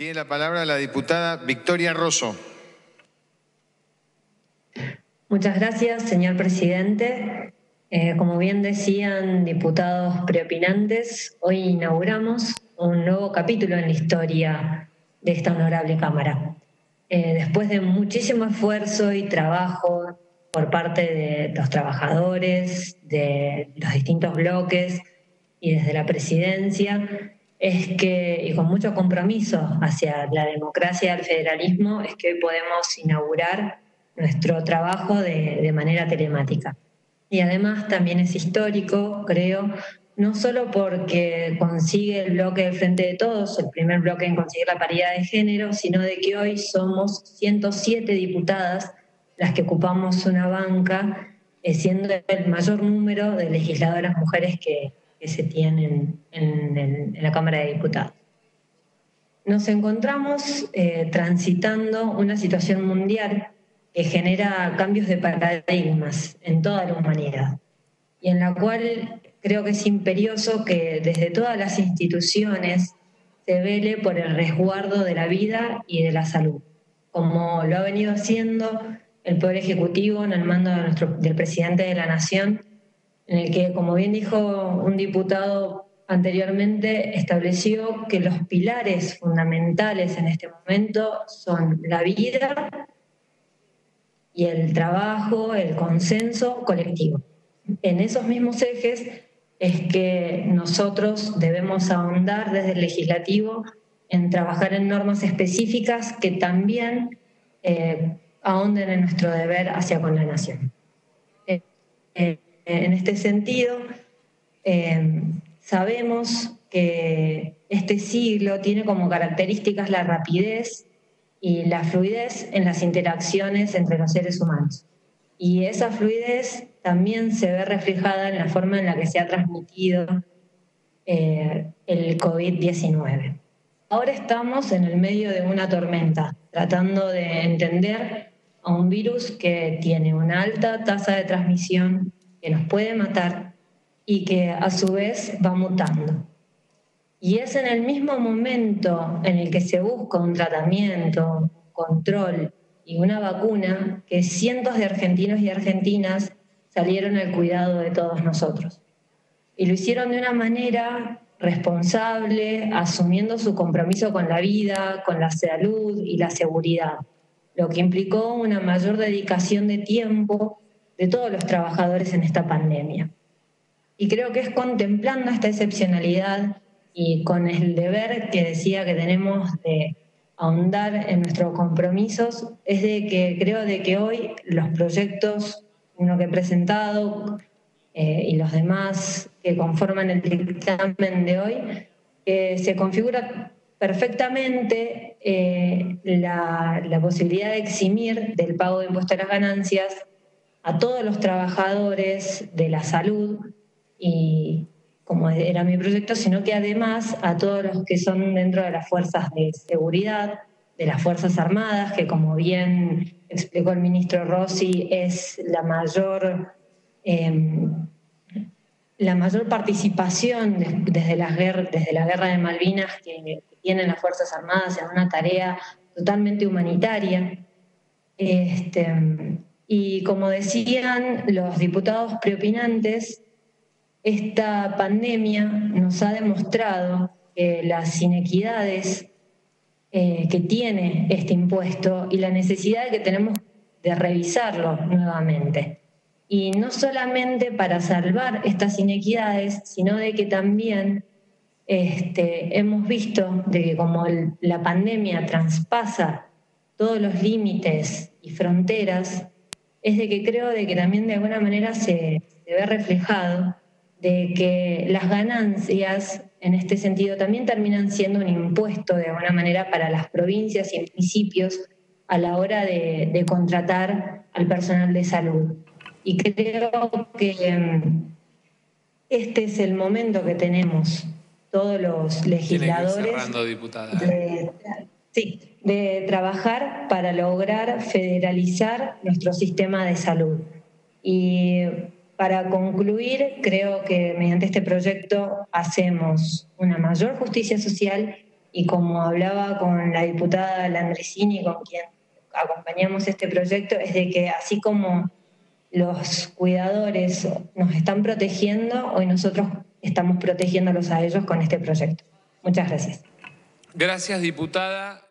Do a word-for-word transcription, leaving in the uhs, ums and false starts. Tiene la palabra la diputada Victoria Rosso. Muchas gracias, señor presidente. Eh, como bien decían diputados preopinantes, hoy inauguramos un nuevo capítulo en la historia de esta honorable Cámara. Eh, después de muchísimo esfuerzo y trabajo por parte de los trabajadores, de los distintos bloques y desde la presidencia, es que, y con mucho compromiso hacia la democracia, el federalismo, es que hoy podemos inaugurar nuestro trabajo de, de manera telemática. Y además también es histórico, creo, no solo porque consigue el bloque del Frente de Todos, el primer bloque en conseguir la paridad de género, sino de que hoy somos ciento siete diputadas las que ocupamos una banca, eh, siendo el mayor número de legisladoras mujeres que, que se tienen en, en, en la Cámara de Diputados. Nos encontramos eh, transitando una situación mundial que genera cambios de paradigmas en toda la humanidad y en la cual creo que es imperioso que desde todas las instituciones se vele por el resguardo de la vida y de la salud, como lo ha venido haciendo el Poder Ejecutivo en el mando de nuestro, del Presidente de la Nación, en el que, como bien dijo un diputado anteriormente, estableció que los pilares fundamentales en este momento son la vida y el trabajo, el consenso colectivo. En esos mismos ejes es que nosotros debemos ahondar desde el legislativo en trabajar en normas específicas que también eh, ahonden en nuestro deber hacia con la nación. Eh, eh, en este sentido, eh, sabemos que este siglo tiene como características la rapidez y la fluidez en las interacciones entre los seres humanos. Y esa fluidez también se ve reflejada en la forma en la que se ha transmitido eh, el COVID diecinueve. Ahora estamos en el medio de una tormenta, tratando de entender a un virus que tiene una alta tasa de transmisión, que nos puede matar y que a su vez va mutando. Y es en el mismo momento en el que se busca un tratamiento, control y una vacuna que cientos de argentinos y argentinas salieron al cuidado de todos nosotros. Y lo hicieron de una manera responsable, asumiendo su compromiso con la vida, con la salud y la seguridad, lo que implicó una mayor dedicación de tiempo de todos los trabajadores en esta pandemia. Y creo que es contemplando esta excepcionalidad y con el deber que decía que tenemos de ahondar en nuestros compromisos, es de que creo de que hoy los proyectos, uno que he presentado eh, y los demás que conforman el dictamen de hoy, eh, se configura perfectamente eh, la, la posibilidad de eximir del pago de impuestos a las ganancias a todos los trabajadores de la salud y, como era mi proyecto, sino que además a todos los que son dentro de las fuerzas de seguridad, de las Fuerzas Armadas, que como bien explicó el ministro Rossi, es la mayor, eh, la mayor participación de, desde, la, desde la guerra de Malvinas que tienen las Fuerzas Armadas en una tarea totalmente humanitaria. Este, y como decían los diputados preopinantes, esta pandemia nos ha demostrado que las inequidades eh, que tiene este impuesto y la necesidad que tenemos de revisarlo nuevamente. Y no solamente para salvar estas inequidades, sino de que también este, hemos visto de que como el, la pandemia traspasa todos los límites y fronteras, es de que creo de que también de alguna manera se, se ve reflejado de que las ganancias en este sentido también terminan siendo un impuesto de alguna manera para las provincias y municipios a la hora de, de contratar al personal de salud. Y creo que este es el momento que tenemos todos los legisladores cerrando, diputada, ¿eh? de, sí, de trabajar para lograr federalizar nuestro sistema de salud. Y para concluir, creo que mediante este proyecto hacemos una mayor justicia social y como hablaba con la diputada Landresini, con quien acompañamos este proyecto, es de que así como los cuidadores nos están protegiendo, hoy nosotros estamos protegiéndolos a ellos con este proyecto. Muchas gracias. Gracias, diputada.